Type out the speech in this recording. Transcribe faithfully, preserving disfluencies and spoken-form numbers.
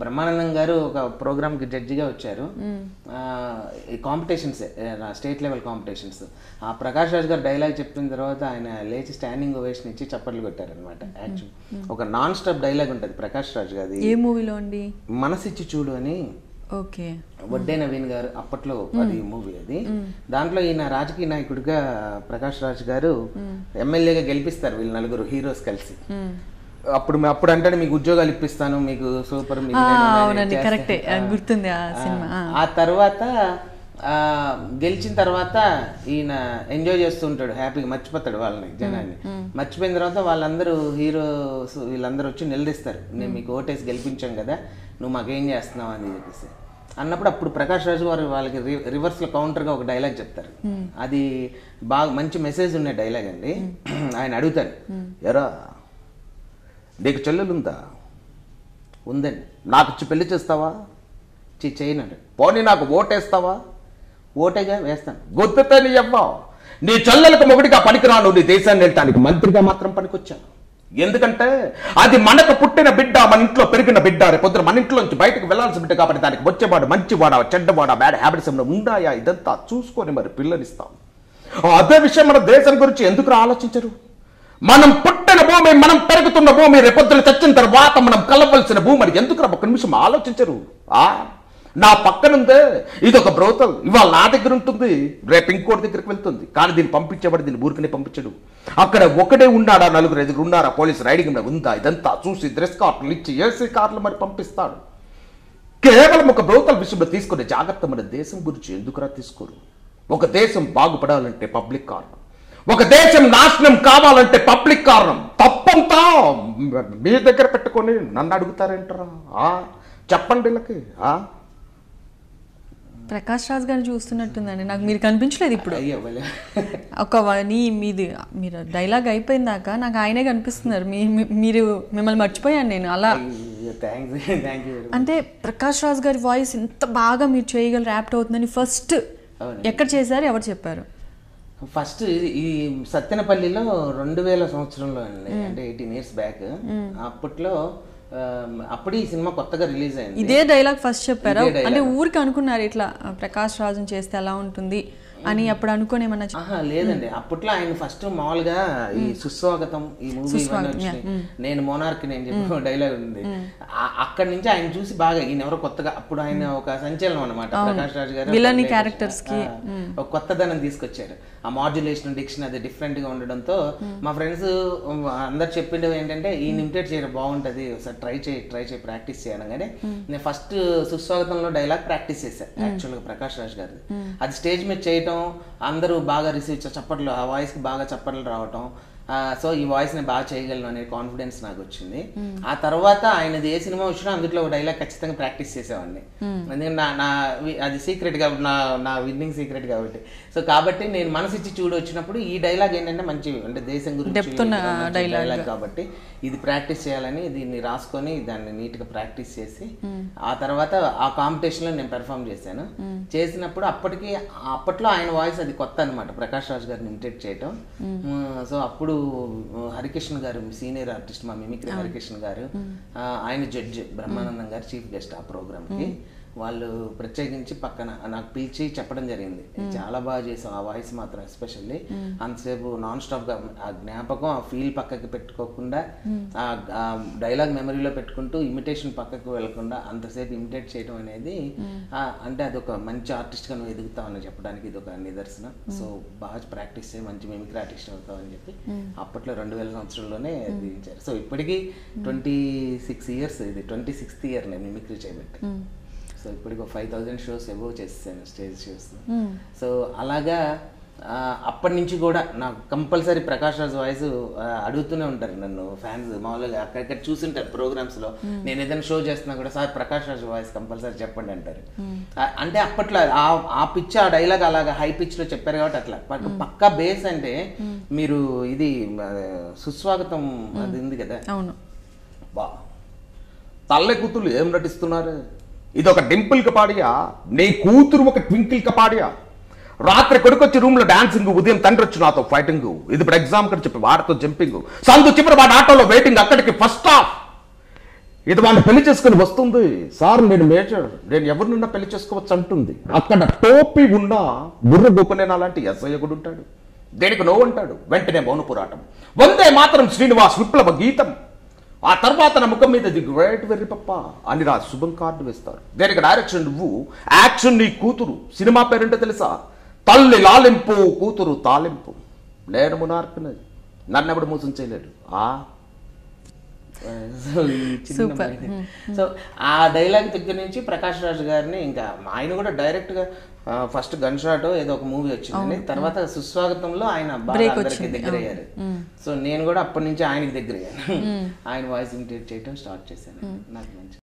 ब्रह्मानंदन गारू programme की जड्जी गा वच्चारू competitions state level competitions Prakash Raj गारू डायलॉग चेप्पिन तर्वात आयन लेचि स्टैंडिंग ओवेशन इच्ची चप्पट्लु कोट्टारन्नमाट एक्चुअली ओक नॉन स्टॉप डायलॉग उंटदि प्रकाश राज गारी ए मूवीलो अंडी मनसिच्ची चूडु అని ఓకే వడ్డే నవీన్ గారు అప్పట్లో అది మూవీ అది దాంట్లో ఈయన రాజకీయ నాయకుడిగా ప్రకాష్ రాజ్ గారు ఎమ్మెల్యేగా గెలిపిస్తారు వీళ్ళ నలుగురు హీరోస్ కలిసి అప్పుడు నేను అప్పుడు అంటాను మీకు ఉద్యోగాలు ఇప్పిస్తాను మీకు సూపర్ మిలియనర్ అవుతారు అవునండి కరెక్టే గుర్తుంది ఆ సినిమా ఆ తర్వాత గెలిచిన తర్వాత ఈయన ఎంజాయ్ చేస్తుంటాడు హ్యాపీగా మర్చిపోతాడు వాళ్ళని జనాన్ని మర్చిపోయిన తర్వాత వాళ్ళందరూ హీరోస్ వీళ్ళందరూ వచ్చి నిలదీస్తారు నేను మీకు ఓటేసి గెలిపించాం కదా నువ్వు మాకేం చేస్తున్నావు అని చెప్పేసి అన్నప్పుడు అప్పుడు ప్రకాష్ రాజు గారు వాళ్ళకి రివర్స్లో కౌంటర్గా ఒక డైలాగ్ చెప్తారు అది బాగా మంచి మెసేజ్ ఉన్న డైలాగ్ అండి ఆయన అడుగుతారు ఎరా నీకు చెల్లెలుందా ఉందండి నాకు పెళ్లి చేస్తావా చీ చేయనండి పోనీ నాకు ఓటేస్తావా ఓటేగా వేస్తాను గుర్తుతో నీ అబ్బా నీ చెల్లెలకు మొగుడిగా పనికిరాను నీ దేశాన్ని వెళ్ళటానికి మంత్రిగా మాత్రం పనికొచ్చాను ఎందుకంటే అది మనకు పుట్టిన బిడ్డ మన ఇంట్లో పెరిగిన బిడ్డ రేపొద్దున మన ఇంట్లో నుంచి బయటకు వెళ్లాల్సిన బిడ్డ కాబట్టి దానికి వచ్చేవాడు మంచివాడా చెడ్డవాడా బ్యాడ్ హ్యాబిట్స్ ఏమైనా ఉన్నాయా ఇదంతా చూసుకొని మరి పిల్లనిస్తాం అదే విషయం మన దేశం గురించి ఎందుకు ఆలోచించరు మనం పుట్టిన భూమి మనం పెరుగుతున్న భూమి రేపొద్దున చచ్చిన తర్వాత మనం కలవలసిన భూమి ఎందుకు ఒక్క నిమిషం ఆలోచించరు ఆ నా పక్కనుందే ఇది ఒక బ్రోతల్ ఇవాళ నా దగ్గర ఉంటుంది రేపు ఇంకోటి దగ్గరికి వెళ్తుంది కానీ దీన్ని పంపించేవాడు దీన్ని ఊరికనే పంపించడు అక్కడ ఒకడే ఉన్నాడా నలుగురు ఎదురు ఉన్నారా పోలీసు రైడింగ్ మీద ఉందా ఇదంతా చూసి డ్రెస్ కార్డులు ఇచ్చి ఏసీ కార్డులు మరి పంపిస్తాడు కేవలం ఒక బ్రోతల్ విషయంలో తీసుకునే జాగ్రత్త మన దేశం గురించి ఎందుకురా తీసుకోరు ఒక దేశం బాగుపడాలంటే పబ్లిక్ కారణం ఒక దేశం నాశనం కావాలంటే పబ్లిక్ కారణం తప్పంతా మీ దగ్గర పెట్టుకొని నన్ను అడుగుతారేంటారా చెప్పండి వీళ్ళకి ఆ ప్రకాష్ రాజ్ గారు చూస్తున్నట్టుందండి నాకు మీరు కనిపించలేదు ఇప్పుడు ఒక వాణి మీది మీరు డైలాగ్ అయిపోయిందాక నాకు ఆయనే కనిపిస్తున్నారు మీరు మిమ్మల్ని మర్చిపోయాను నేను అలా అంటే ప్రకాష్ రాజ్ గారి వాయిస్ ఇంత బాగా మీరు చేయగలరు యాప్ట్ అవుతుందని ఫస్ట్ ఎక్కడ చేశారు ఎవరు చెప్పారు ఫస్ట్ ఈ సత్యనపల్లిలో రెండు వేల సంవత్సరంలో అండి అంటే ఎయిటీన్ ఇయర్స్ బ్యాక్ అప్పట్లో అప్పుడు ఈ సినిమా కొత్తగా రిలీజ్ అయింది ఇదే డైలాగ్ ఫస్ట్ చెప్పారా అంటే ఊరికి అనుకున్నారు ఇట్లా ప్రకాష్ రాజుని చేస్తే ఎలా ఉంటుంది అని అప్పుడు అనుకోనేమన్నా ఆహా లేదండి అప్పట్లో ఆయన ఫస్ట్ మామూలుగా ఈ సుస్వాగతం ఈ మూవీ నేను మోనార్క్ నేను చెప్పిన డైలాగ్ ఉంది అక్కడి నుంచి ఆయన చూసి బాగా ఈయన ఎవరో కొత్తగా అప్పుడు ఆయన ఒక సంచలనం అనమాట ప్రకాష్ రాజ్ గారు విలన్ క్యారెక్టర్స్ కి ఒక కొత్తదనం తీసుకొచ్చారు ఆ మాడ్యులేషన్ డిక్షన్ అది డిఫరెంట్ గా ఉండడంతో మా ఫ్రెండ్స్ అందరు చెప్పిండే ఏంటంటే ఈయన ఇమిటేట్ చేయడం బాగుంటది ఒకసారి ట్రై చేయి ట్రై చేయి ప్రాక్టీస్ చేయడంగానే నేను ఫస్ట్ సుస్వాగతంలో డైలాగ్ ప్రాక్టీస్ చేశాను యాక్చువల్గా ప్రకాష్ రాజ్ గారిది అది స్టేజ్ మీద చేయటం అందరూ బాగా రిసీవ్ చప్పట్లు ఆ వాయిస్ కి బాగా చప్పట్లు రావటం సో ఈ వాయిస్ ని బాగా చేయగలను అనే కాన్ఫిడెన్స్ నాకు వచ్చింది ఆ తర్వాత ఆయనది ఏ సినిమా వచ్చినా అందులో ఒక డైలాగ్ ఖచ్చితంగా ప్రాక్టీస్ చేసేవాడిని ఎందుకంటే నా అది సీక్రెట్ కాబట్టి నా నా విన్నింగ్ సీక్రెట్ కాబట్టి సో కాబట్టి నేను మనసిచ్చి చూడు వచ్చినప్పుడు ఈ డైలాగ్ ఏంటంటే మంచి అంటే దేశం గురించి డైలాగ్ కాబట్టి ఇది ప్రాక్టీస్ చేయాలని దీన్ని రాసుకొని దాన్ని నీట్ గా ప్రాక్టీస్ చేసి ఆ తర్వాత ఆ కాంపిటీషన్ లో నేను పెర్ఫామ్ చేశాను చేసినప్పుడు అప్పటికి అప్పట్లో ఆయన వాయిస్ అది కొత్త అనమాట ప్రకాష్ రాజ్ గారిని ఇమిటేట్ చేయటం సో అప్పుడు హరికిషన్ గారు సీనియర్ ఆర్టిస్ట్ మా మిమిక్రీ హరికిషన్ గారు ఆయన జడ్జ్ బ్రహ్మానందన్ గారు చీఫ్ గెస్ట్ ఆ ప్రోగ్రామ్ కి వాళ్ళు ప్రత్యేకించి పక్కన నాకు పిలిచి చెప్పడం జరిగింది చాలా బాగా చేసాం ఆ వాయిస్ మాత్రం ఎస్పెషల్లీ అంతసేపు నాన్ స్టాప్ గా ఆ జ్ఞాపకం ఆ ఫీల్ పక్కకి పెట్టుకోకుండా ఆ డైలాగ్ మెమరీలో పెట్టుకుంటూ ఇమిటేషన్ పక్కకు వెళ్లకుండా అంతసేపు ఇమిటేట్ చేయడం అనేది అంటే అదొక మంచి ఆర్టిస్ట్ గా నువ్వు ఎదుగుతావని చెప్పడానికి ఇది ఒక నిదర్శనం సో బాగా ప్రాక్టీస్ చేయి మంచి మిమిక్రీ ఆర్టిస్ట్ అవుతావని చెప్పి అప్పట్లో రెండు వేల సంవత్సరంలోనే దించారు సో ఇప్పటికీ ట్వంటీ సిక్స్ ఇయర్స్ ఇది ట్వంటీ సిక్స్త్ ఇయర్ నేను మిమిక్రీ చేయబట్టి సో ఇప్పటికో ఫైవ్ థౌజండ్ షోస్ అబోవ్ చేసేసాను స్టేజ్ షోస్ సో అలాగా అప్పటి నుంచి కూడా నాకు కంపల్సరీ ప్రకాష్ రాజ్ వాయిస్ అడుగుతూనే ఉంటారు నన్ను ఫ్యాన్స్ మామూలుగా అక్కడక్కడ చూసింటారు ప్రోగ్రామ్స్ లో నేను ఏదైనా షో చేస్తున్నా కూడా sir Prakash Raj voice compulsory చెప్పండి అంటారు అంటే అప్పట్లో ఆ పిచ్ ఆ డైలాగ్ అలాగా హై పిచ్ లో చెప్పారు కాబట్టి అట్లా పక్కా బేస్ అంటే మీరు ఇది సుస్వాగతం అది ఉంది కదా బా తల్లే కూతుళ్ళు ఏం నటిస్తున్నారు ఇదొక డింపుల్ కపాడియా నీ కూతురు ఒక ట్వింకిల్ కపాడియా రాత్రి కొడుకొచ్చి రూమ్ లో డాన్సింగ్ ఉదయం తండ్రి వచ్చి నాతో ఫైటింగ్ ఇది ఇప్పుడు ఎగ్జామ్ కని చెప్పి వాడితో జంపింగ్ సందు చివరి వాడి ఆటోలో వెయిటింగ్ అక్కడికి ఫస్ట్ ఆఫ్ ఇది వాళ్ళు పెళ్లి చేసుకుని వస్తుంది, సార్ నేను మేజర్, నేను ఎవరినన్నా పెళ్లి చేసుకోవచ్చు అంటుంది. అక్కడ టోపీ ఉన్న బుర్ర గోపనే అలాంటి ఎస్ఐ కూడా ఉంటాడు, దేనికి నో అంటాడు. వెంటనే మౌన పోరాటం, వందే మాత్రం శ్రీనివాస్ విప్లవ గీతం. ఆ తర్వాత నా ముఖం మీద ది గ్రేట్ వెర్రిపప్ప అని రా శుభం కార్డు వేస్తారు. దేనికి డైరెక్షన్ నువ్వు, యాక్షన్ నీ కూతురు. సినిమా పేరుంటే తెలుసా, తల్లి లాలింపు కూతురు తాలింపు. నేను మునార్కున్నది, నన్నెప్పుడు మోసం చేయలేడు. ఆ సూపర్. సో ఆ డైలాగ్ దగ్గర నుంచి ప్రకాష్ రాజ్ గారిని ఇంకా ఆయన కూడా డైరెక్ట్ గా ఫస్ట్ గన్ షాట్ ఏదో ఒక మూవీ వచ్చింది, తర్వాత సుస్వాగతంలో ఆయన అందరికి దగ్గర అయ్యారు. సో నేను కూడా అప్పటి నుంచి ఆయనకి దగ్గర అయ్యాను, ఆయన వాయిస్ ఇమిటేట్ చేయడం స్టార్ట్ చేశాను. నాకు మంచి